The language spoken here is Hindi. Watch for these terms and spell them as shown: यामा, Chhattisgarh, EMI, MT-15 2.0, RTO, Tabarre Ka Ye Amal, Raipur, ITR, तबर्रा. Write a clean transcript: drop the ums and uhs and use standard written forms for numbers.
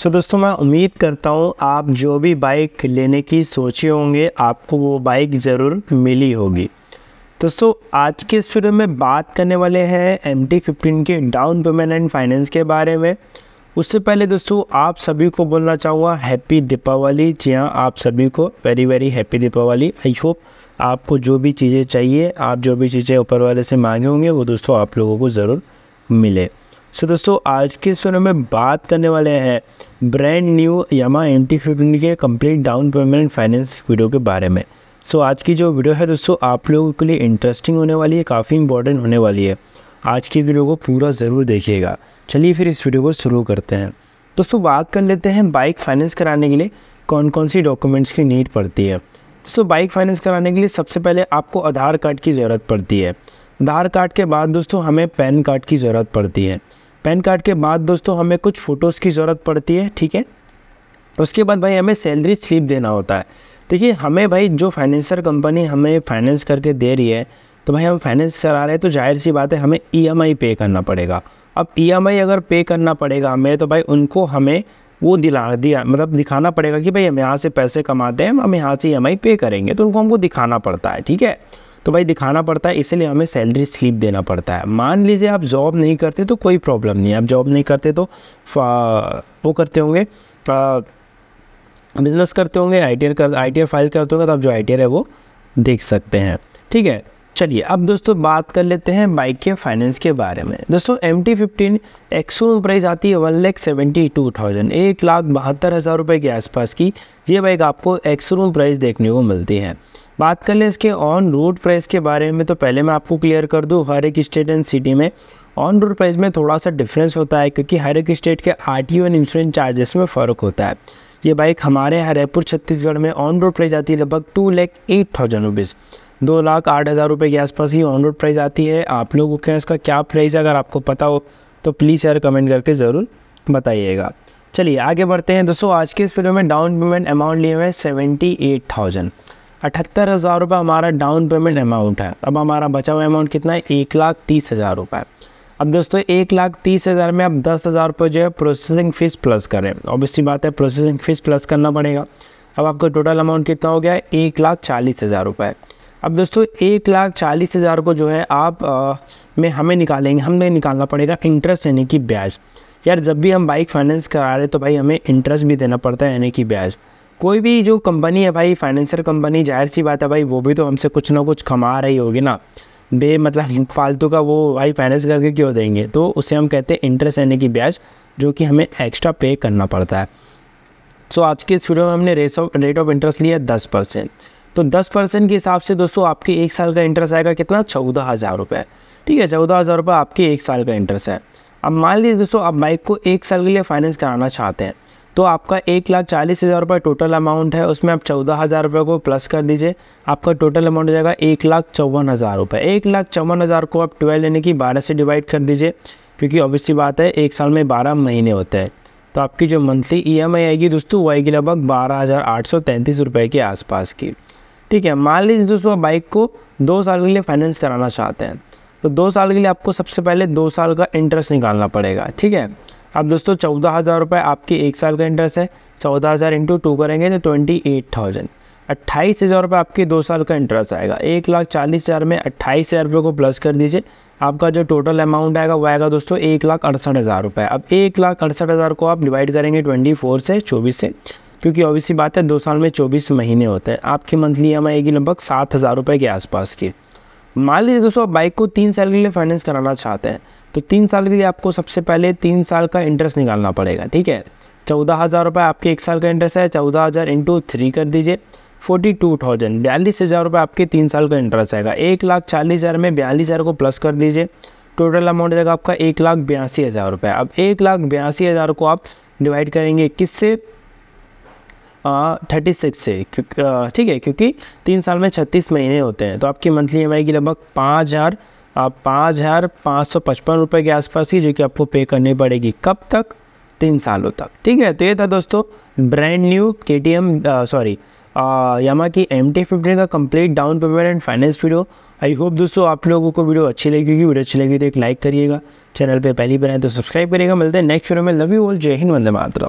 सो दोस्तों मैं उम्मीद करता हूँ आप जो भी बाइक लेने की सोचे होंगे आपको वो बाइक ज़रूर मिली होगी। दोस्तों आज के इस वीडियो में बात करने वाले हैं MT-15 के डाउन पेमेंट एंड फाइनेंस के बारे में। उससे पहले दोस्तों आप सभी को बोलना चाहूँगा हैप्पी दीपावली। जी हाँ, आप सभी को very very happy Deepavali. I hope आपको जो भी चीज़ें चाहिए, आप जो भी चीज़ें ऊपर वाले से मांगे होंगे वो दोस्तों आप लोगों को ज़रूर मिले। सो दोस्तों आज के इस वीडियो में बात करने वाले हैं ब्रांड न्यू यामा MT-15 के complete down payment finance video के बारे में। सो आज की जो वीडियो है दोस्तों आप लोगों के लिए इंटरेस्टिंग होने वाली है, काफ़ी इंपॉर्टेंट होने वाली है। आज की वीडियो को पूरा ज़रूर देखिएगा। चलिए फिर इस वीडियो को शुरू करते हैं। दोस्तों बात कर लेते हैं बाइक फाइनेंस कराने के लिए कौन कौन सी डॉक्यूमेंट्स की नीड पड़ती है। दोस्तों बाइक फाइनेंस कराने के लिए सबसे पहले आपको आधार कार्ड की ज़रूरत पड़ती है। आधार कार्ड के बाद दोस्तों हमें पैन कार्ड की ज़रूरत पड़ती है। पैन कार्ड के बाद दोस्तों हमें कुछ फ़ोटोज़ की ज़रूरत पड़ती है, ठीक है। उसके बाद भाई हमें सैलरी स्लिप देना होता है। देखिए हमें भाई जो फाइनेंसर कंपनी हमें फाइनेंस करके दे रही है तो भाई हम फाइनेंस करा रहे हैं तो जाहिर सी बात है हमें EMI पे करना पड़ेगा। अब EMI अगर पे करना पड़ेगा हमें तो भाई उनको हमें वो दिखाना पड़ेगा कि भाई हम यहाँ से पैसे कमाते हैं, हम यहाँ से EMI पे करेंगे, तो उनको हमको दिखाना पड़ता है, ठीक है। तो भाई दिखाना पड़ता है, इसलिए हमें सैलरी स्लिप देना पड़ता है। मान लीजिए आप जॉब नहीं करते तो कोई प्रॉब्लम नहीं है, आप जॉब नहीं करते तो वो करते होंगे, बिज़नेस करते होंगे, ITR फाइल करते होंगे, तो आप जो ITR है वो देख सकते हैं, ठीक है। चलिए अब दोस्तों बात कर लेते हैं बाइक के फाइनेंस के बारे में। दोस्तों MT-15 एक्सशोरूम प्राइस आती है 1,72,000, 1,72,000 रुपये के आसपास की ये बाइक आपको एक्सशोरूम प्राइस देखने को मिलती है। बात कर लें इसके ऑन रोड प्राइस के बारे में तो पहले मैं आपको क्लियर कर दूँ, हर एक स्टेट एंड सिटी में ऑन रोड प्राइस में थोड़ा सा डिफरेंस होता है क्योंकि हर एक स्टेट के RTO एंड इंश्योरेंस चार्जेस में फ़र्क होता है। ये बाइक हमारे यहाँ रायपुर छत्तीसगढ़ में ऑन रोड प्राइस आती है लगभग 2,08,000 रुपीज़, 2,08,000 रुपये के आसपास ही ऑन रोड प्राइस आती है। आप लोगों के इसका क्या प्राइस है अगर आपको पता हो तो प्लीज़ यार कमेंट करके ज़रूर बताइएगा। चलिए आगे बढ़ते हैं। दोस्तों आज के इस वीडियो में डाउन पेमेंट अमाउंट लिए हुए हैं 78,000, 78,000 रुपये हमारा डाउन पेमेंट अमाउंट है। अब हमारा बचा हुआ अमाउंट कितना है, 1,30,000 रुपये। अब दोस्तों 1,30,000 में अब 10,000 रुपये जो है प्रोसेसिंग फ़ीस प्लस करें, ऑब्वियस सी बात है प्रोसेसिंग फ़ीस प्लस करना पड़ेगा। अब आपका टोटल अमाउंट कितना हो गया है, 1,40,000 रुपये। अब दोस्तों 1,40,000 को जो है आप हमें निकालना पड़ेगा इंटरेस्ट यानी कि ब्याज। यार जब भी हम बाइक फाइनेंस करा रहे तो भाई हमें इंटरेस्ट भी देना पड़ता है यानी कि ब्याज। कोई भी जो कंपनी है भाई फाइनेंसर कंपनी, जाहिर सी बात है भाई वो भी तो हमसे कुछ ना कुछ कमा रही होगी ना, बे मतलब फालतू का वो भाई फाइनेंस करके क्यों देंगे, तो उसे हम कहते हैं इंटरेस्ट यानी कि ब्याज जो कि हमें एक्स्ट्रा पे करना पड़ता है। सो आज के इस वीडियो में हमने रेट ऑफ इंटरेस्ट लिया 10%, तो 10% के हिसाब से दोस्तों आपके एक साल का इंटरेस्ट आएगा कितना, 14,000 रुपये, ठीक है। 14,000 रुपये आपके एक साल का इंटरेस्ट है। अब मान लीजिए दोस्तों आप बाइक को एक साल के लिए फाइनेंस कराना चाहते हैं तो आपका 1,40,000 रुपये टोटल अमाउंट है, उसमें आप 14,000 रुपये को प्लस कर दीजिए, आपका टोटल अमाउंट हो जाएगा 1,54,000 रुपये। 1,54,000 को आप 12 यानी कि 12 से डिवाइड कर दीजिए क्योंकि ऑब्वियस सी बात है एक साल में 12 महीने होते हैं, तो आपकी जो मंथली EMI आएगी दोस्तों वो आएगी लगभग 12,833 रुपये के आसपास की, ठीक है। मान लीजिए दोस्तों आप बाइक को 2 साल के लिए फाइनेंस कराना चाहते हैं तो 2 साल के लिए आपको सबसे पहले 2 साल का इंटरेस्ट निकालना पड़ेगा, ठीक है। अब दोस्तों 14,000 रुपये आपके एक साल का इंटरेस्ट है, 14,000 × 2 करेंगे तो 28,000, 28,000 रुपये आपके 2 साल का इंटरेस्ट आएगा। 1,40,000 में 28,000 रुपये को प्लस कर दीजिए, आपका जो टोटल अमाउंट आएगा वो आएगा दोस्तों 1,68,000 रुपये। अब 1,68,000 को आप डिवाइड करेंगे 24 से, 24 से, क्योंकि ऑब्वियस सी बात है 2 साल में 24 महीने होते हैं, आपकी मंथली EMI आएगी लगभग 7,000 रुपये के आसपास की। मान लीजिए दोस्तों आप बाइक को 3 साल के लिए फाइनेंस कराना चाहते हैं तो 3 साल के लिए आपको सबसे पहले 3 साल का इंटरेस्ट निकालना पड़ेगा, ठीक है। 14,000 रुपये आपके एक साल का इंटरेस्ट है, 14,000 × 3 कर दीजिए 42,000, 42,000 रुपये आपके 3 साल का इंटरेस्ट आएगा। 1,40,000 में 42,000 को प्लस कर दीजिए, टोटल अमाउंट जाएगा आपका 1,82,000 रुपये। अब 1,82,000 को आप डिवाइड करेंगे किससे, 36 से, ठीक है, क्योंकि 3 साल में 36 महीने होते हैं, तो आपकी मंथली EMI की लगभग 5,555 रुपये के आसपास की जो कि आपको पे करनी पड़ेगी, कब तक, 3 सालों तक, ठीक है। तो ये था दोस्तों ब्रांड न्यू यामा की MT-15 का complete down payment and finance video. I hope दोस्तों आप लोगों को वीडियो अच्छी लगी होगी, वीडियो अच्छी लगी तो एक लाइक करिएगा, चैनल पर पहली बार आए तो सब्सक्राइब करिएगा। मिलते हैं नेक्स्ट वीडियो में। लव यू ऑल, जय हिंद, वंदे मातरम।